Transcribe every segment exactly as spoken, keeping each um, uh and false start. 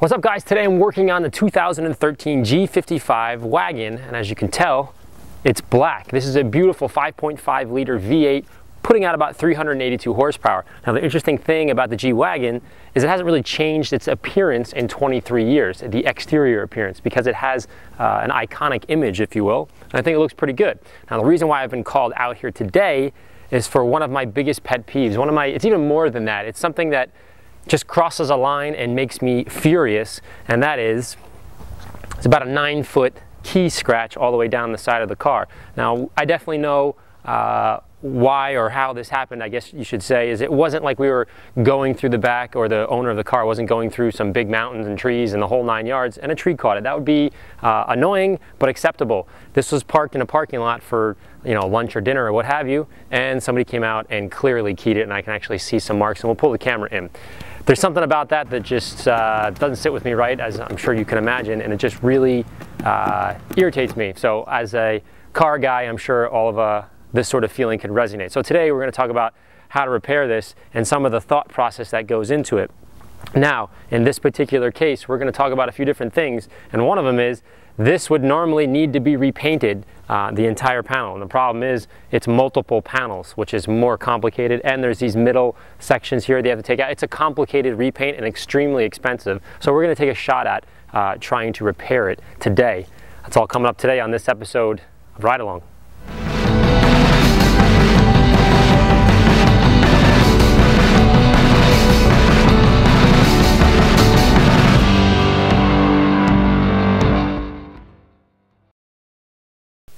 What's up, guys? Today I'm working on the two thousand thirteen G fifty-five Wagon, and as you can tell, it's black. This is a beautiful five point five liter V eight putting out about three hundred eighty-two horsepower. Now the interesting thing about the G Wagon is it hasn't really changed its appearance in twenty-three years, the exterior appearance, because it has uh, an iconic image, if you will, and I think it looks pretty good. Now the reason why I've been called out here today is for one of my biggest pet peeves. One of my, it's even more than that, it's something that just crosses a line and makes me furious, and that is, it's about a nine foot key scratch all the way down the side of the car. Now I definitely know uh, why or how this happened, I guess you should say, is it wasn't like we were going through the back, or the owner of the car wasn't going through some big mountains and trees and the whole nine yards and a tree caught it. That would be uh, annoying but acceptable. This was parked in a parking lot for, you know, lunch or dinner or what have you, and somebody came out and clearly keyed it, and I can actually see some marks, and we'll pull the camera in. There's something about that that just uh, doesn't sit with me right, as I'm sure you can imagine, and it just really uh, irritates me. So as a car guy, I'm sure all of uh, this sort of feeling can resonate. So today we're going to talk about how to repair this and some of the thought process that goes into it. Now, in this particular case, we're going to talk about a few different things, and one of them is this would normally need to be repainted, uh, the entire panel, and the problem is it's multiple panels, which is more complicated, and there's these middle sections here they have to take out. It's a complicated repaint and extremely expensive, so we're going to take a shot at uh, trying to repair it today. That's all coming up today on this episode of Ride Along.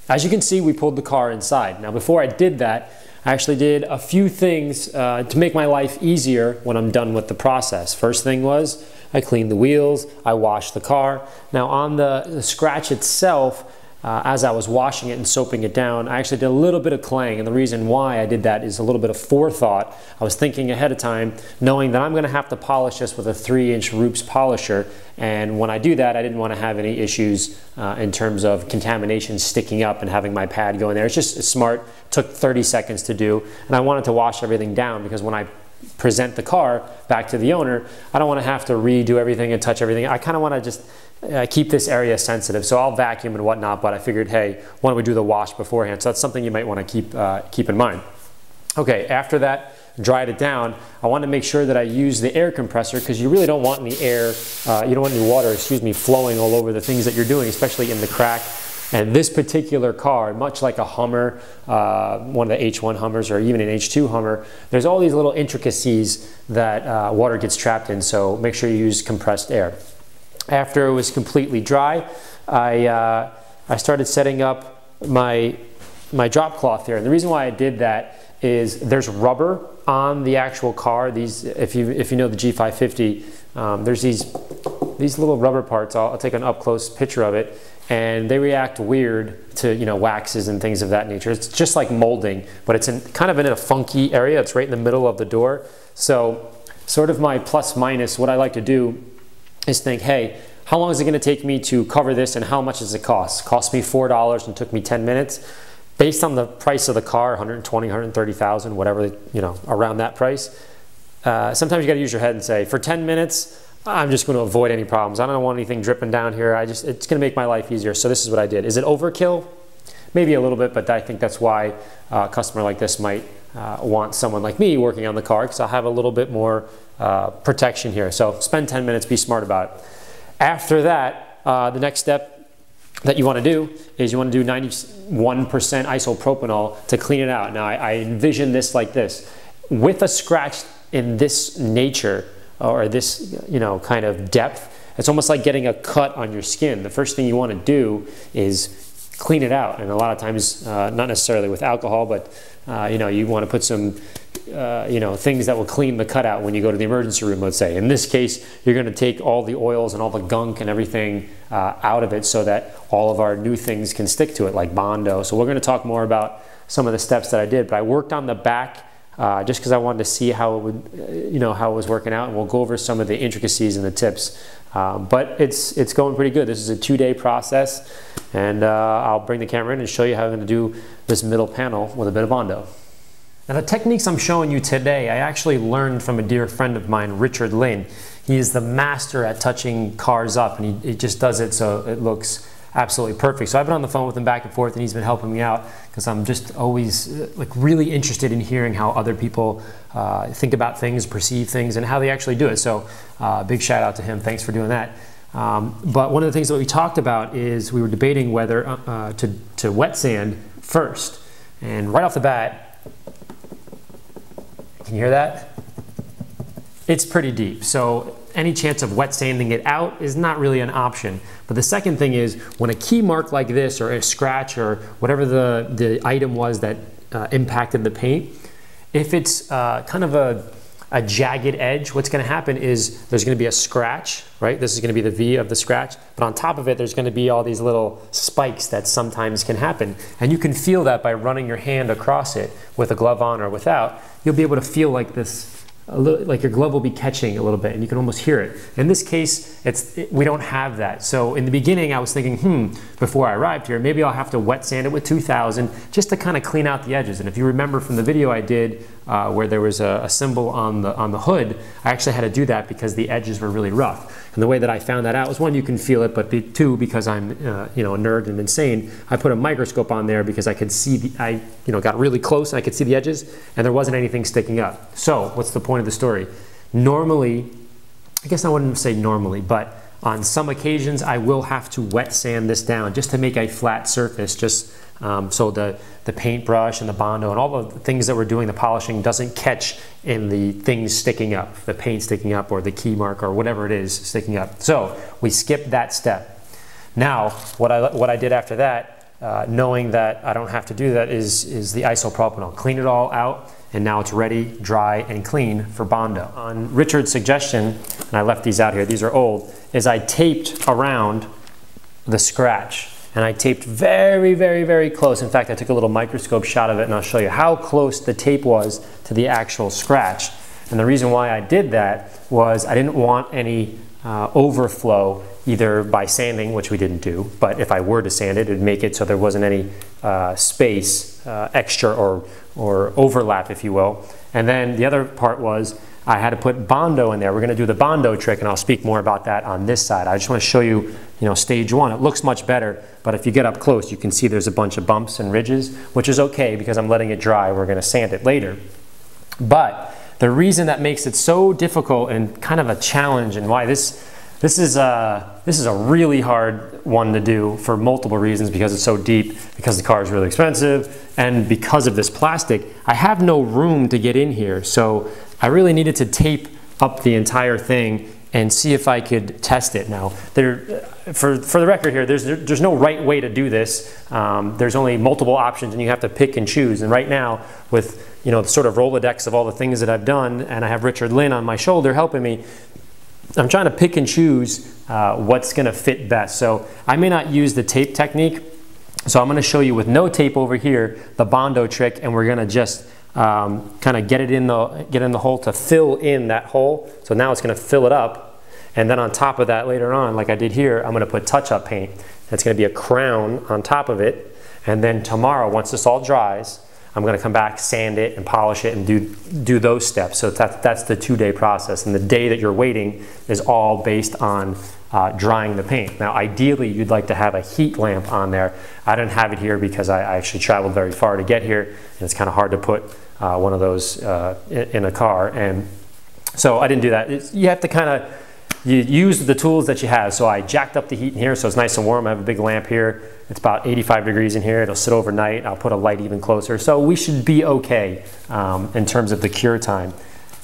As you can see, we pulled the car inside. Now before I did that, I actually did a few things uh, to make my life easier when I'm done with the process. First thing was, I cleaned the wheels, I washed the car. Now on the, the scratch itself, uh, as I was washing it and soaping it down, I actually did a little bit of claying, and the reason why I did that is a little bit of forethought. I was thinking ahead of time, knowing that I'm gonna have to polish this with a three inch Rupes polisher, and when I do that, I didn't want to have any issues uh, in terms of contamination sticking up and having my pad go in there. It's just smart, took thirty seconds to do, and I wanted to wash everything down because when I present the car back to the owner, I don't want to have to redo everything and touch everything. I kind of want to just uh, keep this area sensitive, so I'll vacuum and whatnot, but I figured, hey, why don't we do the wash beforehand? So that's something you might want to keep, uh, keep in mind. Okay, after that, dried it down, I wanted to make sure that I used the air compressor, because you really don't want any air, uh, you don't want any water, excuse me, flowing all over the things that you're doing, especially in the crack. And this particular car, much like a Hummer, uh, one of the H one Hummers or even an H two Hummer, there's all these little intricacies that uh, water gets trapped in, so make sure you use compressed air. After it was completely dry, I, uh, I started setting up my, my drop cloth here. And the reason why I did that is there's rubber on the actual car. These, if you if you know the G five fifty, um, there's these these little rubber parts. I'll, I'll take an up close picture of it, and they react weird to, you know, waxes and things of that nature. It's just like molding, but it's in kind of in a funky area. It's right in the middle of the door. So sort of my plus minus, what I like to do is think, hey, how long is it going to take me to cover this, and how much does it cost? It cost me four dollars and took me ten minutes. Based on the price of the car, one hundred twenty thousand dollars, one hundred thirty thousand dollars, whatever, you know, around that price, uh, sometimes you got to use your head and say, for ten minutes, I'm just going to avoid any problems. I don't want anything dripping down here. I just, it's going to make my life easier. So this is what I did. Is it overkill? Maybe a little bit, but I think that's why uh, a customer like this might uh, want someone like me working on the car, because I'll have a little bit more uh, protection here. So spend ten minutes, be smart about it. After that, uh, the next step that you want to do is you want to do ninety-one percent isopropanol to clean it out. Now I, I envision this like this. With a scratch in this nature, or this, you know, kind of depth, it's almost like getting a cut on your skin. The first thing you want to do is clean it out, and a lot of times, uh, not necessarily with alcohol, but uh, you know, you want to put some uh, you know, things that will clean the cut out when you go to the emergency room, let's say. In this case, you're going to take all the oils and all the gunk and everything uh, out of it, so that all of our new things can stick to it, like Bondo. So we're going to talk more about some of the steps that I did, but I worked on the back uh, just because I wanted to see how it would, you know, how it was working out, and we'll go over some of the intricacies and the tips. Uh, but it's it's going pretty good. This is a two-day process, and uh, I'll bring the camera in and show you how I'm going to do this middle panel with a bit of Bondo. Now the techniques I'm showing you today, I actually learned from a dear friend of mine, Richard Lin. He is the master at touching cars up, and he, he just does it so it looks absolutely perfect. So I've been on the phone with him back and forth, and he's been helping me out because I'm just always like really interested in hearing how other people uh, think about things, perceive things, and how they actually do it. So uh, big shout out to him. Thanks for doing that. Um, but one of the things that we talked about is we were debating whether uh, to, to wet sand first. And right off the bat, can you hear that? It's pretty deep. So any chance of wet sanding it out is not really an option. But the second thing is when a key mark like this or a scratch or whatever the, the item was that uh, impacted the paint, if it's uh, kind of a a jagged edge, what's gonna happen is there's gonna be a scratch, right? This is gonna be the V of the scratch, but on top of it, there's gonna be all these little spikes that sometimes can happen. And you can feel that by running your hand across it with a glove on or without. You'll be able to feel like this, a little, like your glove will be catching a little bit and you can almost hear it. In this case, it's it, we don't have that. So in the beginning, I was thinking, hmm, before I arrived here, maybe I'll have to wet sand it with two thousand just to kind of clean out the edges. And if you remember from the video I did, Uh, where there was a, a symbol on the on the hood, I actually had to do that because the edges were really rough. And the way that I found that out was, one, you can feel it, but be, two, because I'm uh, you know, a nerd and insane, I put a microscope on there because I could see the, I you know got really close and I could see the edges, and there wasn't anything sticking up. So what's the point of the story? Normally, I guess I wouldn't say normally, but on some occasions I will have to wet sand this down just to make a flat surface, just Um, so the, the paintbrush and the Bondo and all the things that we're doing, the polishing doesn't catch in the things sticking up, the paint sticking up or the key mark or whatever it is sticking up. So we skipped that step. Now, what I, what I did after that, uh, knowing that I don't have to do that, is, is the isopropanol. Clean it all out, and now it's ready, dry, and clean for Bondo. On Richard's suggestion, and I left these out here, these are old, is I taped around the scratch. And I taped very, very, very close. In fact, I took a little microscope shot of it, and I'll show you how close the tape was to the actual scratch. And the reason why I did that was I didn't want any uh, overflow, either by sanding, which we didn't do, but if I were to sand it, it would make it so there wasn't any uh, space, uh, extra or, or overlap, if you will. And then the other part was I had to put Bondo in there. We're gonna do the Bondo trick, and I'll speak more about that on this side. I just wanna show you, you know, stage one. It looks much better, but if you get up close, you can see there's a bunch of bumps and ridges, which is okay because I'm letting it dry. We're gonna sand it later. But the reason that makes it so difficult and kind of a challenge, and why this, this is a, this is a really hard one to do for multiple reasons, because it's so deep, because the car is really expensive, and because of this plastic, I have no room to get in here. So I really needed to tape up the entire thing and see if I could test it. Now, there, for, for the record here, there's, there's no right way to do this. Um, there's only multiple options, and you have to pick and choose. And right now, with you know the sort of Rolodex of all the things that I've done, and I have Richard Lin on my shoulder helping me, I'm trying to pick and choose uh, what's gonna fit best. So I may not use the tape technique, so I'm gonna show you with no tape over here, the Bondo trick, and we're gonna just Um, kind of get it in the get in the hole to fill in that hole. So now it's going to fill it up, and then on top of that later on, like I did here, I'm going to put touch-up paint. It's going to be a crown on top of it, and then tomorrow, once this all dries, I'm going to come back, sand it, and polish it, and do do those steps. So that, that's the two-day process, and the day that you're waiting is all based on Uh, drying the paint. Now, ideally, you'd like to have a heat lamp on there. I don't have it here because I, I actually traveled very far to get here, and it's kind of hard to put uh, one of those uh, in, in a car, and so I didn't do that. It's, you have to kind of you use the tools that you have. So I jacked up the heat in here so it's nice and warm. I have a big lamp here. It's about eighty-five degrees in here. It'll sit overnight. I'll put a light even closer. So we should be okay um, in terms of the cure time.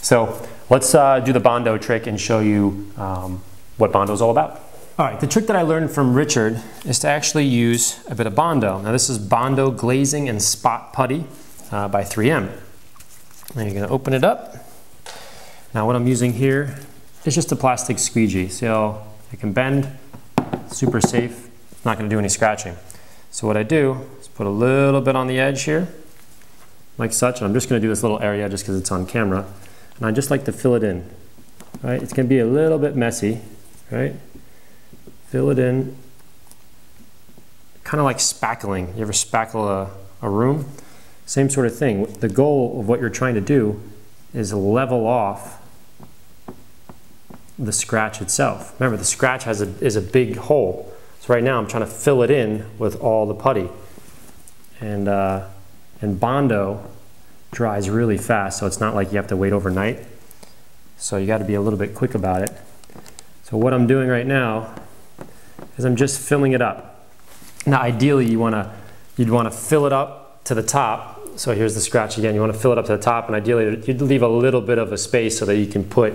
So let's uh, do the Bondo trick and show you um, what Bondo is all about. All right, the trick that I learned from Richard is to actually use a bit of Bondo. Now this is Bondo Glazing and Spot Putty uh, by three M. Now you're gonna open it up. Now what I'm using here is just a plastic squeegee. So it can bend, super safe, not gonna do any scratching. So what I do is put a little bit on the edge here, like such, and I'm just gonna do this little area just because it's on camera. And I just like to fill it in, right? It's gonna be a little bit messy, right? Fill it in, kind of like spackling. You ever spackle a, a room? Same sort of thing. The goal of what you're trying to do is level off the scratch itself. Remember, the scratch has a, is a big hole. So right now I'm trying to fill it in with all the putty. And, uh, and Bondo dries really fast, so it's not like you have to wait overnight. So you got to be a little bit quick about it. So what I'm doing right now is I'm just filling it up. Now ideally you want to, you'd want to fill it up to the top. So here's the scratch again. You want to fill it up to the top, and ideally you'd leave a little bit of a space so that you can put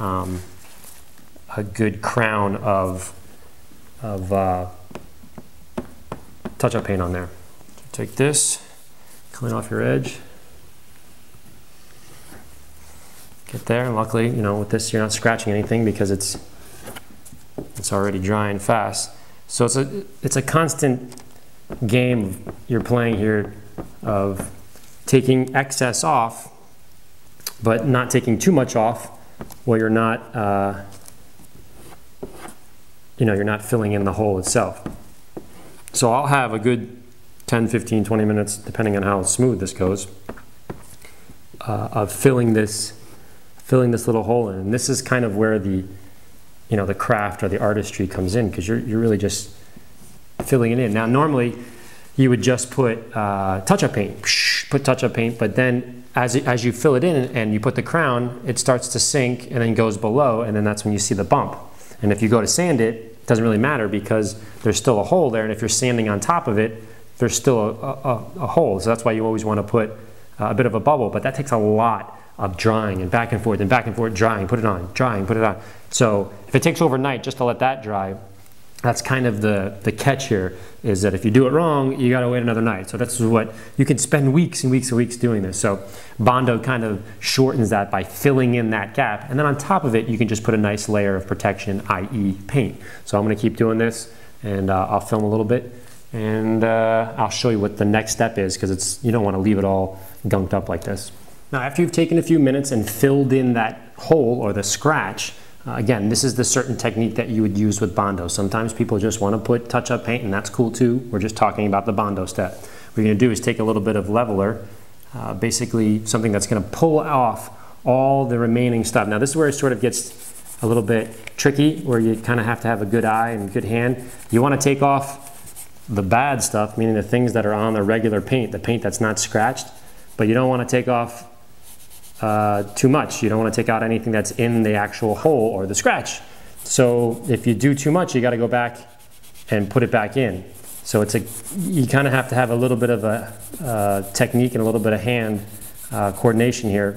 um, a good crown of, of uh, touch-up paint on there. Take this, clean off your edge. Get there, and luckily, you know, with this you're not scratching anything because it's it's already drying fast. So it's a it's a constant game you're playing here of taking excess off, but not taking too much off, where you're not uh, you know, you're not filling in the hole itself. So I'll have a good ten, fifteen, twenty minutes, depending on how smooth this goes, uh, of filling this. filling this little hole in. And this is kind of where the, you know, the craft or the artistry comes in, because you're, you're really just filling it in. Now, normally you would just put uh, touch-up paint, put touch-up paint, but then as, it, as you fill it in and you put the crown, it starts to sink and then goes below, and then that's when you see the bump. And if you go to sand it, it doesn't really matter because there's still a hole there, and if you're sanding on top of it, there's still a, a, a hole. So that's why you always want to put a bit of a bubble, but that takes a lot of drying and back and forth and back and forth, drying, put it on, drying, put it on. So if it takes overnight just to let that dry, that's kind of the, the catch here, is that if you do it wrong, you gotta wait another night. So that's what, you can spend weeks and weeks and weeks doing this. So Bondo kind of shortens that by filling in that gap. And then on top of it, you can just put a nice layer of protection, that is paint. So I'm gonna keep doing this, and uh, I'll film a little bit, and uh, I'll show you what the next step is, because it's, you don't wanna leave it all gunked up like this. Now, after you've taken a few minutes and filled in that hole or the scratch, uh, again, this is the certain technique that you would use with Bondo. Sometimes people just want to put touch-up paint, and that's cool too. We're just talking about the Bondo step. What you're going to do is take a little bit of leveler, uh, basically something that's going to pull off all the remaining stuff. Now, this is where it sort of gets a little bit tricky, where you kind of have to have a good eye and good hand. You want to take off the bad stuff, meaning the things that are on the regular paint, the paint that's not scratched, but you don't want to take off Uh, too much. You don't want to take out anything that's in the actual hole or the scratch. So if you do too much, you got to go back and put it back in. So it's a, you kind of have to have a little bit of a uh, technique and a little bit of hand uh, coordination here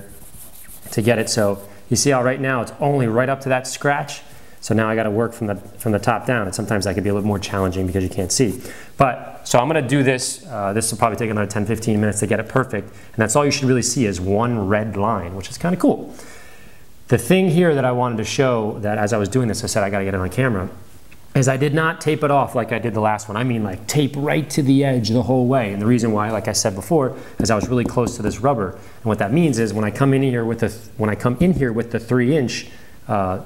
to get it. So you see how right now it's only right up to that scratch. So now I got to work from the from the top down, and sometimes that can be a little more challenging because you can't see. But so I'm going to do this. Uh, this will probably take another ten, fifteen minutes to get it perfect, and that's all you should really see is one red line, which is kind of cool. The thing here that I wanted to show, that as I was doing this, I said I got to get it on camera, is I did not tape it off like I did the last one. I mean, like tape right to the edge the whole way. And the reason why, like I said before, is I was really close to this rubber, and what that means is when I come in here with the when I come in here with the three-inch. Uh,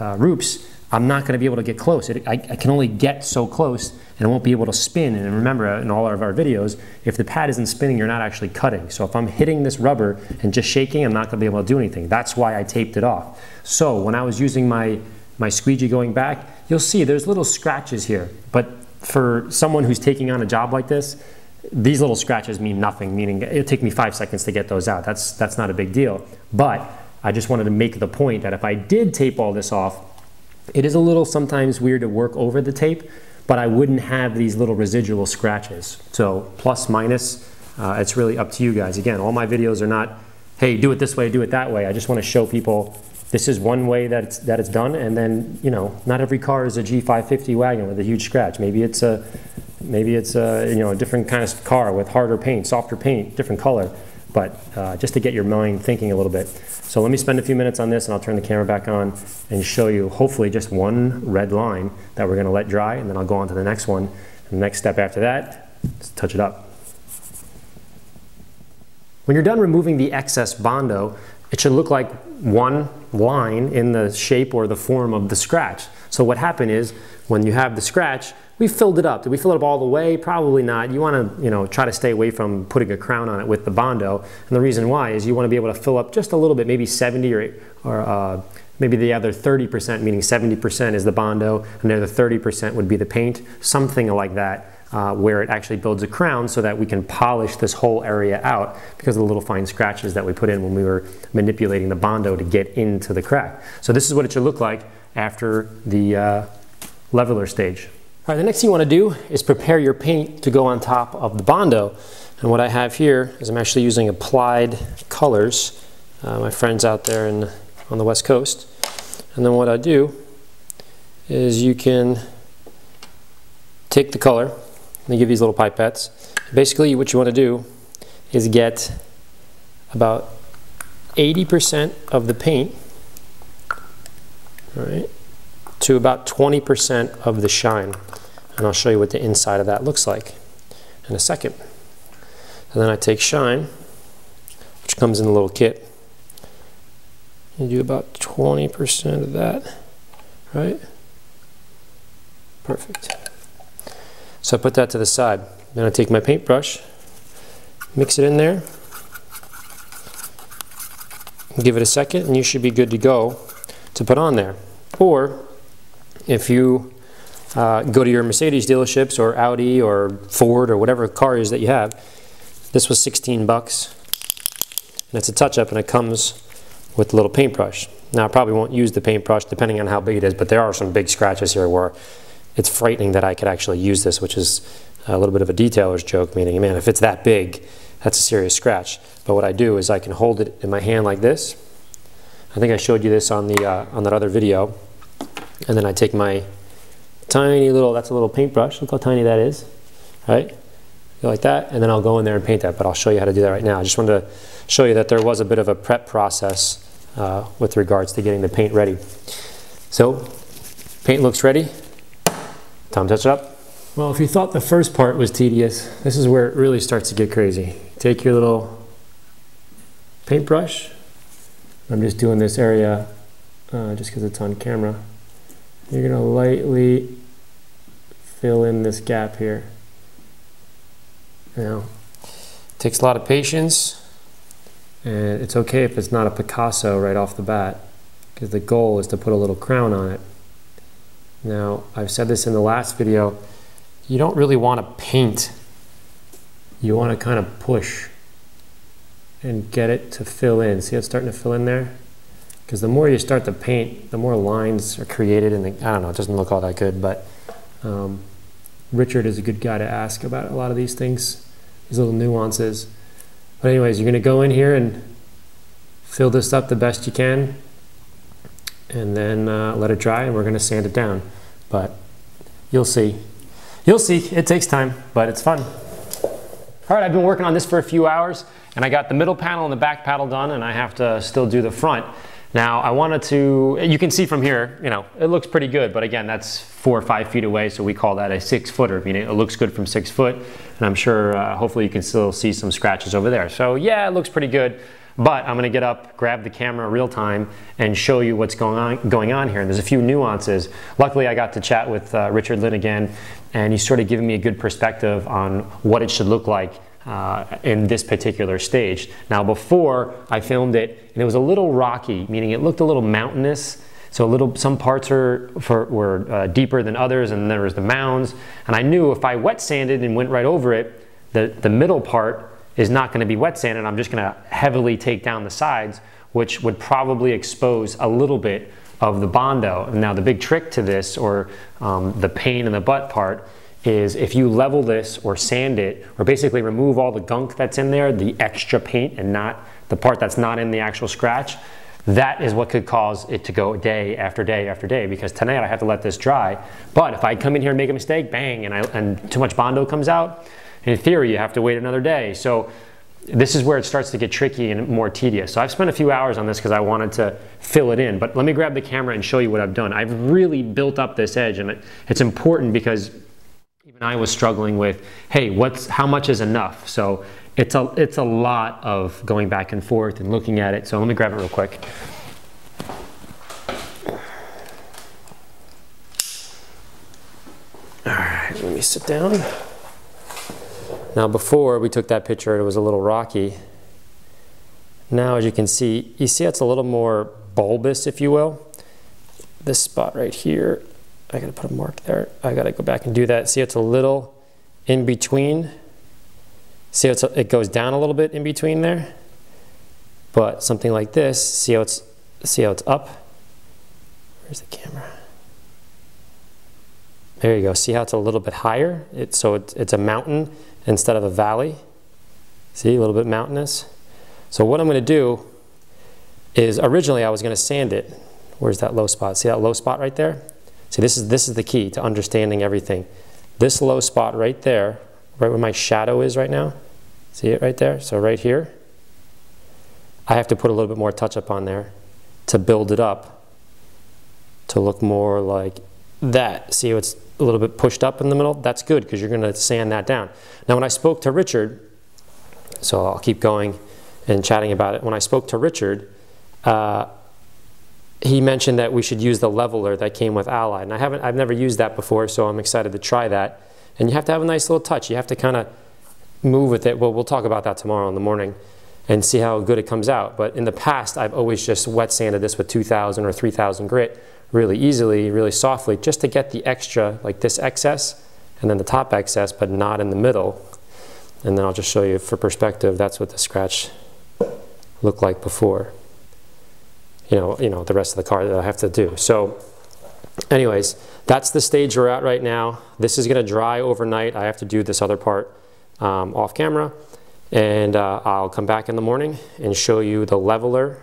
Uh, Rupes, I'm not going to be able to get close. It, I, I can only get so close, and I won't be able to spin. And remember, in all of our videos, if the pad isn't spinning, you're not actually cutting. So if I'm hitting this rubber and just shaking, I'm not going to be able to do anything. That's why I taped it off. So when I was using my, my squeegee going back, you'll see there's little scratches here. But for someone who's taking on a job like this, these little scratches mean nothing, meaning it'll take me five seconds to get those out. That's, that's not a big deal. But I just wanted to make the point that if I did tape all this off, it is a little sometimes weird to work over the tape, but I wouldn't have these little residual scratches. So plus, minus, uh, it's really up to you guys. Again, all my videos are not, hey, do it this way, do it that way. I just want to show people this is one way that it's, that it's done, and then, you know, not every car is a G five fifty wagon with a huge scratch. Maybe it's a, maybe it's a, you know, a different kind of car with harder paint, softer paint, different color. But uh, just to get your mind thinking a little bit. So let me spend a few minutes on this, and I'll turn the camera back on and show you hopefully just one red line that we're going to let dry, and then I'll go on to the next one. And the next step after that is to touch it up. When you're done removing the excess Bondo, it should look like one line in the shape or the form of the scratch. So what happened is, when you have the scratch, we filled it up. Did we fill it up all the way? Probably not. You want to, you know, try to stay away from putting a crown on it with the Bondo. And the reason why is you want to be able to fill up just a little bit, maybe seventy or, or uh, maybe the other thirty percent, meaning seventy percent is the Bondo, and the other thirty percent would be the paint, something like that, uh, where it actually builds a crown so that we can polish this whole area out because of the little fine scratches that we put in when we were manipulating the Bondo to get into the crack. So this is what it should look like after the uh, leveler stage. All right, the next thing you want to do is prepare your paint to go on top of the Bondo. And what I have here is I'm actually using Applied Colors, uh, my friends out there in, on the West Coast. And then what I do is you can take the color, and they give these little pipettes. Basically what you want to do is get about eighty percent of the paint, all right, to about twenty percent of the shine. And I'll show you what the inside of that looks like in a second. And then I take shine, which comes in a little kit. You do about twenty percent of that, right? Perfect. So I put that to the side. Then I take my paintbrush, mix it in there, give it a second, and you should be good to go to put on there. Or if you uh, go to your Mercedes dealerships or Audi or Ford or whatever car is that you have, this was sixteen bucks, and it's a touch-up, and it comes with a little paintbrush. Now I probably won't use the paintbrush depending on how big it is, but there are some big scratches here where it's frightening that I could actually use this, which is a little bit of a detailer's joke, meaning, man, if it's that big, that's a serious scratch. But what I do is I can hold it in my hand like this. I think I showed you this on the uh, on that other video. And then I take my tiny little, that's a little paintbrush, look how tiny that is, right? Go like that, and then I'll go in there and paint that, but I'll show you how to do that right now. I just wanted to show you that there was a bit of a prep process uh, with regards to getting the paint ready. So, paint looks ready. Time to touch it up. Well, if you thought the first part was tedious, this is where it really starts to get crazy. Take your little paintbrush. I'm just doing this area uh, just because it's on camera. You're gonna lightly fill in this gap here. You know, it takes a lot of patience, and it's okay if it's not a Picasso right off the bat, because the goal is to put a little crown on it. Now, I've said this in the last video, you don't really want to paint. You want to kind of push and get it to fill in. See how it's starting to fill in there? Because the more you start to paint, the more lines are created, and the, I don't know, it doesn't look all that good, but um, Richard is a good guy to ask about a lot of these things, these little nuances. But anyways, you're gonna go in here and fill this up the best you can, and then uh, let it dry, and we're gonna sand it down. But you'll see. You'll see, it takes time, but it's fun. All right, I've been working on this for a few hours, and I got the middle panel and the back panel done, and I have to still do the front. Now, I wanted to, you can see from here, you know, it looks pretty good, but again, that's four or five feet away, so we call that a six footer, meaning it looks good from six foot, and I'm sure, uh, hopefully you can still see some scratches over there. So yeah, it looks pretty good, but I'm gonna get up, grab the camera real time, and show you what's going on, going on here, and there's a few nuances. Luckily, I got to chat with uh, Richard Lin again, and he's sort of giving me a good perspective on what it should look like Uh, in this particular stage. Now before, I filmed it and it was a little rocky, meaning it looked a little mountainous. So a little, some parts are, for, were uh, deeper than others, and there was the mounds. And I knew if I wet sanded and went right over it, the, the middle part is not gonna be wet sanded. I'm just gonna heavily take down the sides, which would probably expose a little bit of the Bondo. Now the big trick to this, or um, the pain in the butt part, is if you level this or sand it, or basically remove all the gunk that's in there, the extra paint and not the part that's not in the actual scratch, that is what could cause it to go day after day after day, because tonight I have to let this dry. But if I come in here and make a mistake, bang, and, I, and too much Bondo comes out, in theory you have to wait another day. So this is where it starts to get tricky and more tedious. So I've spent a few hours on this because I wanted to fill it in, but let me grab the camera and show you what I've done. I've really built up this edge, and it, it's important because even I was struggling with, hey, what's, how much is enough? So it's a, it's a lot of going back and forth and looking at it. So let me grab it real quick. Let me sit down. Now before we took that picture, it was a little rocky. Now as you can see, you see it's a little more bulbous, if you will. This spot right here, I gotta put a mark there. I gotta go back and do that. See, it's a little in between. See how it's, it goes down a little bit in between there. But something like this, see how it's, see how it's up. Where's the camera? There you go. See how it's a little bit higher? It, so it, it's a mountain instead of a valley. See, a little bit mountainous. So what I'm gonna do is, originally I was gonna sand it. Where's that low spot? See that low spot right there? See, this is, this is the key to understanding everything. This low spot right there, right where my shadow is right now, see it right there? So right here, I have to put a little bit more touch up on there to build it up to look more like that. See how it's a little bit pushed up in the middle? That's good, because you're gonna sand that down. Now when I spoke to Richard, so I'll keep going and chatting about it. When I spoke to Richard, uh, he mentioned that we should use the leveler that came with Allied, and I haven't, I've never used that before, so I'm excited to try that. And you have to have a nice little touch. You have to kind of move with it. Well, we'll talk about that tomorrow in the morning and see how good it comes out. But in the past, I've always just wet sanded this with two thousand or three thousand grit really easily, really softly, just to get the extra, like this excess and then the top excess, but not in the middle. And then I'll just show you for perspective, that's what the scratch looked like before. You know, you know, the rest of the car that I have to do. So anyways, that's the stage we're at right now. This is gonna dry overnight. I have to do this other part um, off camera, and uh, I'll come back in the morning and show you the leveler,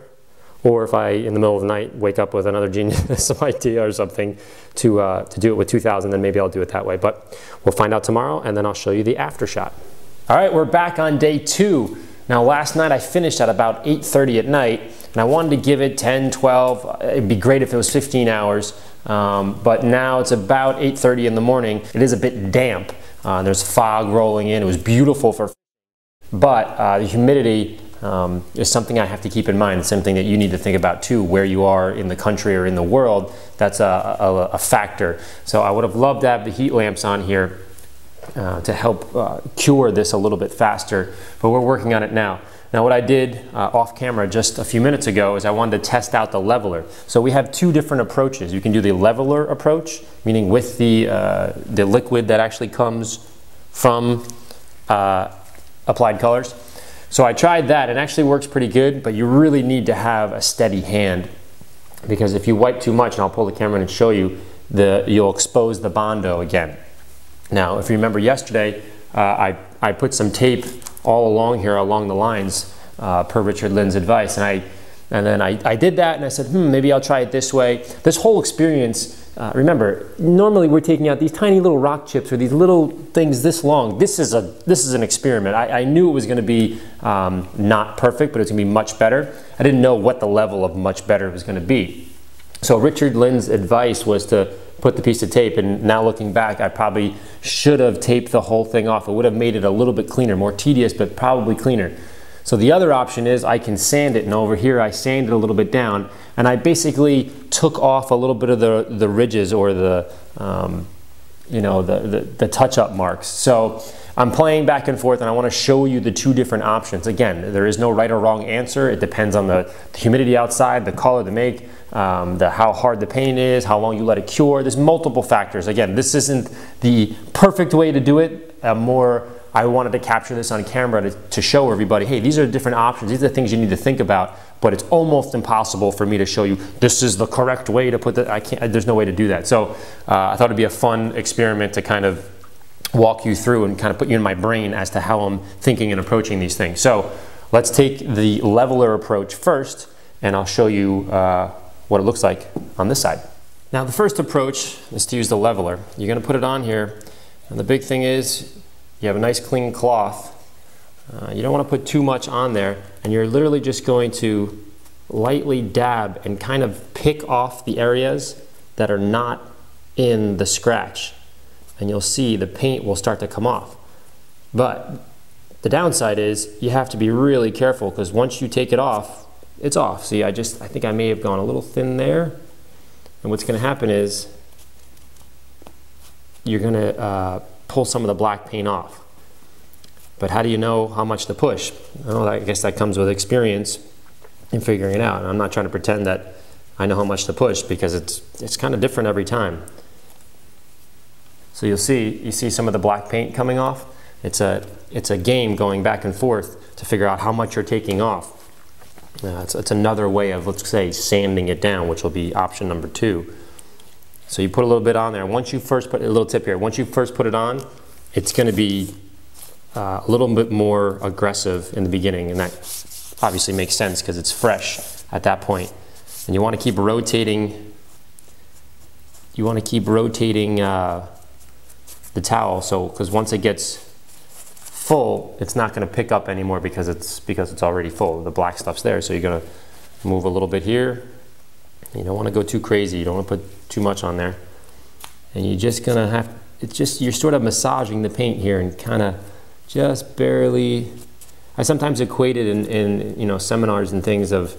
or if I, in the middle of the night, wake up with another genius some idea or something to, uh, to do it with two thousand, then maybe I'll do it that way. But we'll find out tomorrow, and then I'll show you the after shot. All right, we're back on day two. Now last night I finished at about eight thirty at night, and I wanted to give it ten, twelve, it'd be great if it was fifteen hours, um, but now it's about eight thirty in the morning. It is a bit damp, uh, there's fog rolling in, it was beautiful for, but uh, the humidity um, is something I have to keep in mind. It's something that you need to think about too, where you are in the country or in the world, that's a, a, a factor. So I would have loved to have the heat lamps on here Uh, to help uh, cure this a little bit faster, but we're working on it now. Now what I did uh, off camera just a few minutes ago is I wanted to test out the leveler. So we have two different approaches. You can do the leveler approach, meaning with the, uh, the liquid that actually comes from uh, Applied Colors. So I tried that, it actually works pretty good, but you really need to have a steady hand, because if you wipe too much, and I'll pull the camera in and show you, the, you'll expose the Bondo again. Now, if you remember yesterday, uh, I, I put some tape all along here, along the lines, uh, per Richard Lin's advice, and I and then I, I did that, and I said, hmm, maybe I'll try it this way. This whole experience, uh, remember, normally we're taking out these tiny little rock chips or these little things this long. This is, a, this is an experiment. I, I knew it was gonna be um, not perfect, but it's gonna be much better. I didn't know what the level of much better was gonna be. So Richard Lin's advice was to put the piece of tape, and now looking back, I probably should have taped the whole thing off. It would have made it a little bit cleaner, more tedious, but probably cleaner. So the other option is I can sand it, and over here I sanded a little bit down, and I basically took off a little bit of the, the ridges or the, um, you know, the, the, the touch-up marks. So I'm playing back and forth, and I want to show you the two different options. Again, there is no right or wrong answer. It depends on the humidity outside, the color, the make, Um, the, how hard the paint is, how long you let it cure. There's multiple factors. Again, this isn't the perfect way to do it. Uh, more, I wanted to capture this on camera to, to show everybody, hey, these are different options. These are the things you need to think about, but it's almost impossible for me to show you this is the correct way to put that. I can't, there's no way to do that. So uh, I thought it'd be a fun experiment to kind of walk you through and kind of put you in my brain as to how I'm thinking and approaching these things. So let's take the leveler approach first, and I'll show you uh, what it looks like on this side. Now the first approach is to use the leveler. You're gonna put it on here, and the big thing is you have a nice clean cloth. Uh, you don't wanna put too much on there, and you're literally just going to lightly dab and kind of pick off the areas that are not in the scratch. And you'll see the paint will start to come off. But the downside is you have to be really careful, because once you take it off, it's off. See, I just, I think I may have gone a little thin there. And what's gonna happen is you're going to uh, pull some of the black paint off. But how do you know how much to push? Well, I guess that comes with experience in figuring it out. And I'm not trying to pretend that I know how much to push, because it's, it's kind of different every time. So you'll see, you see some of the black paint coming off. It's a, it's a game going back and forth to figure out how much you're taking off. Uh, it's, it's another way of, let's say, sanding it down, which will be option number two. So you put a little bit on there. Once you first put, a little tip here, once you first put it on, it's gonna be uh, a little bit more aggressive in the beginning, and that obviously makes sense because it's fresh at that point. And you wanna keep rotating, you wanna keep rotating uh, the towel, so, because once it gets full, it's not going to pick up anymore because it's because it's already full. The black stuff's there, so you're going to move a little bit here. You don't want to go too crazy. You don't want to put too much on there, and you're just going to have. It's just you're sort of massaging the paint here and kind of just barely. I sometimes equate it in, in you know seminars and things of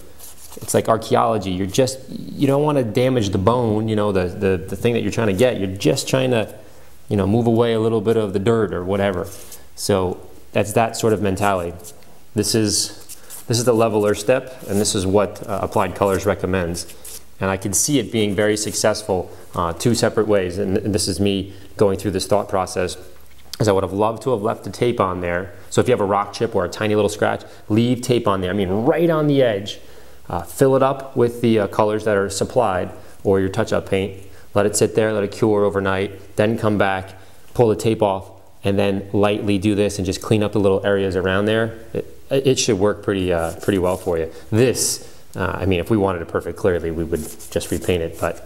it's like archaeology. You're just you don't want to damage the bone. You know the the the thing that you're trying to get. You're just trying to you know move away a little bit of the dirt or whatever. So that's that sort of mentality. This is this is the leveler step, and this is what uh, Applied Colors recommends. And I can see it being very successful uh, two separate ways. And, th and this is me going through this thought process, as I would have loved to have left the tape on there. So if you have a rock chip or a tiny little scratch, leave tape on there. I mean, right on the edge. Uh, fill it up with the uh, colors that are supplied or your touch-up paint. Let it sit there, let it cure overnight, then come back, pull the tape off, and then lightly do this and just clean up the little areas around there. It, it should work pretty uh, pretty well for you. This, uh, I mean, if we wanted it perfect, clearly we would just repaint it, but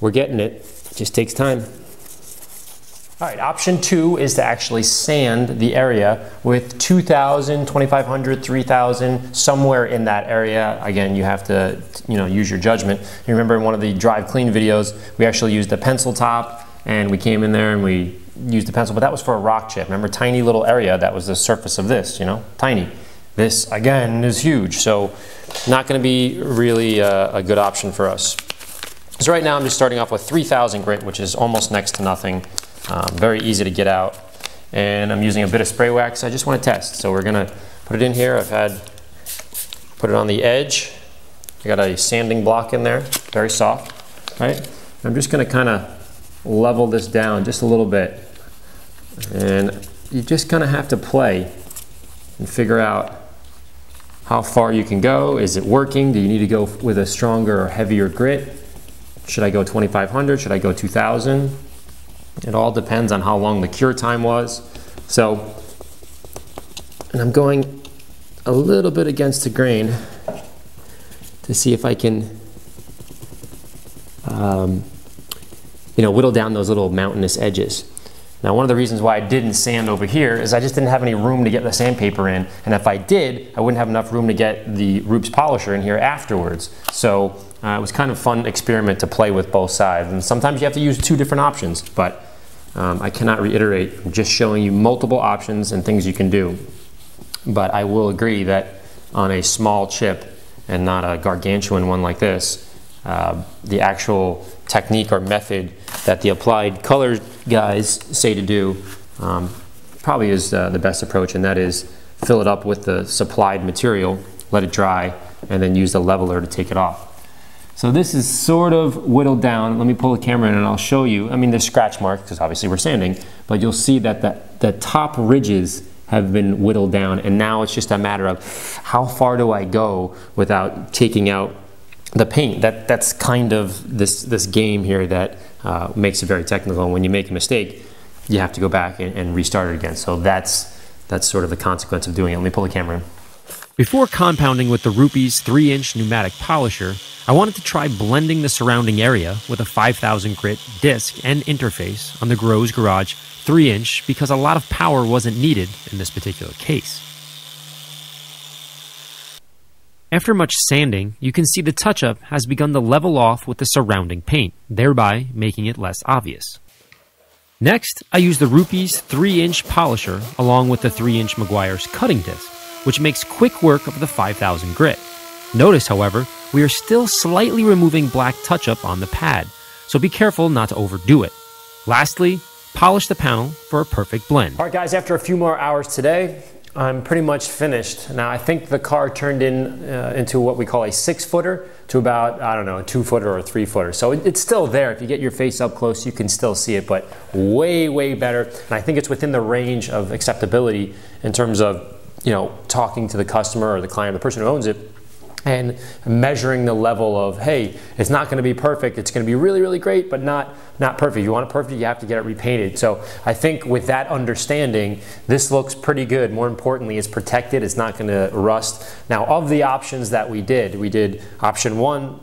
we're getting it. It just takes time. All right, option two is to actually sand the area with two thousand, twenty-five hundred, three thousand, somewhere in that area. Again, you have to you know, use your judgment. You remember in one of the Drive Clean videos, we actually used a pencil top, and we came in there and we used the pencil, but that was for a rock chip. Remember, tiny little area, that was the surface of this, you know, tiny. This, again, is huge, so not gonna be really a, a good option for us. So right now I'm just starting off with three thousand grit, which is almost next to nothing. Um, very easy to get out. And I'm using a bit of spray wax. I just wanna test, so we're gonna put it in here. I've had, put it on the edge. I got a sanding block in there, very soft, right? I'm just gonna kinda level this down just a little bit, and you just kind of have to play and figure out how far you can go. Is it working? Do you need to go with a stronger or heavier grit? Should I go twenty-five hundred? Should I go two thousand? It all depends on how long the cure time was. So, and I'm going a little bit against the grain to see if I can um, you know, whittle down those little mountainous edges. Now, one of the reasons why I didn't sand over here is I just didn't have any room to get the sandpaper in, and if I did, I wouldn't have enough room to get the Rupes polisher in here afterwards. So uh, it was kind of a fun experiment to play with both sides, and sometimes you have to use two different options, but um, I cannot reiterate, I'm just showing you multiple options and things you can do. But I will agree that on a small chip and not a gargantuan one like this, Uh, the actual technique or method that the Applied Colors guys say to do um, probably is uh, the best approach, and that is fill it up with the supplied material, let it dry, and then use the leveler to take it off. So this is sort of whittled down. Let me pull the camera in and I'll show you. I mean, there's scratch marks because obviously we're sanding, but you'll see that the, the top ridges have been whittled down, and now it's just a matter of how far do I go without taking out the paint. That, that's kind of this, this game here that uh, makes it very technical. And when you make a mistake, you have to go back and, and restart it again. So that's, that's sort of the consequence of doing it. Let me pull the camera in. Before compounding with the Rupes three inch pneumatic polisher, I wanted to try blending the surrounding area with a five thousand grit disc and interface on the Grit Garage three inch because a lot of power wasn't needed in this particular case. After much sanding, you can see the touch-up has begun to level off with the surrounding paint, thereby making it less obvious. Next, I use the Rupes three inch polisher along with the three inch Meguiar's cutting disc, which makes quick work of the five thousand grit. Notice, however, we are still slightly removing black touch-up on the pad, so be careful not to overdo it. Lastly, polish the panel for a perfect blend. All right guys, after a few more hours today, I'm pretty much finished. Now I think the car turned in uh, into what we call a six footer to about, I don't know, a two footer or a three footer. So it, it's still there. If you get your face up close, you can still see it, but way, way better. And I think it's within the range of acceptability in terms of, you know, talking to the customer or the client, the person who owns it, and measuring the level of, hey, it's not gonna be perfect, it's gonna be really, really great, but not, not perfect. You want it perfect, you have to get it repainted. So I think with that understanding, this looks pretty good. More importantly, it's protected, it's not gonna rust. Now, of the options that we did, we did option one,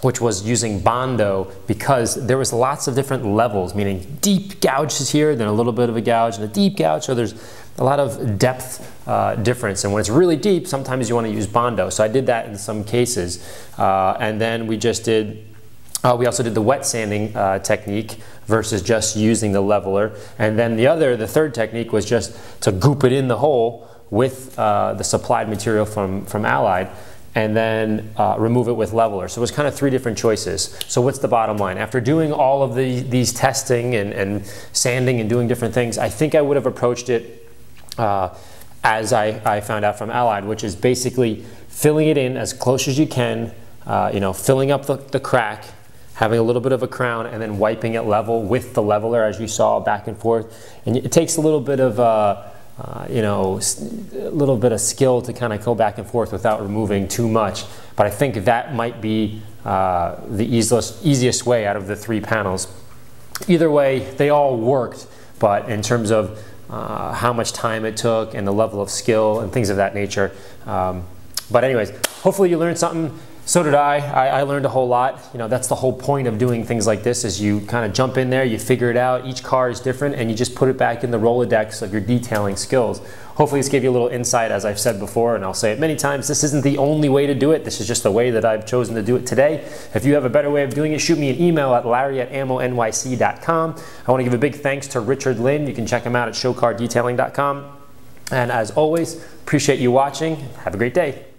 which was using Bondo, because there was lots of different levels, meaning deep gouges here, then a little bit of a gouge, and a deep gouge, so there's a lot of depth uh, difference. And when it's really deep, sometimes you wanna use Bondo. So I did that in some cases. Uh, and then we just did, uh, we also did the wet sanding uh, technique versus just using the leveler. And then the other, the third technique was just to goop it in the hole with uh, the supplied material from, from Allied, and then uh, remove it with leveler. So it was kind of three different choices. So what's the bottom line? After doing all of the, these testing and, and sanding and doing different things, I think I would have approached it uh, as I, I found out from Allied, which is basically filling it in as close as you can, uh, you know, filling up the, the crack, having a little bit of a crown, and then wiping it level with the leveler, as you saw, back and forth. And it takes a little bit of, uh, Uh, you know, a little bit of skill to kind of go back and forth without removing too much. But I think that might be uh, the easiest, easiest way out of the three panels. Either way, they all worked, but in terms of uh, how much time it took and the level of skill and things of that nature. Um, but anyways, hopefully you learned something. So did I. I. I learned a whole lot. You know, that's the whole point of doing things like this, is you kind of jump in there, you figure it out, each car is different, and you just put it back in the Rolodex of your detailing skills. Hopefully this gave you a little insight, as I've said before, and I'll say it many times, this isn't the only way to do it. This is just the way that I've chosen to do it today. If you have a better way of doing it, shoot me an email at larry at ammo n y c dot com. I want to give a big thanks to Richard Lin. You can check him out at show card detailing dot com. And as always, appreciate you watching. Have a great day.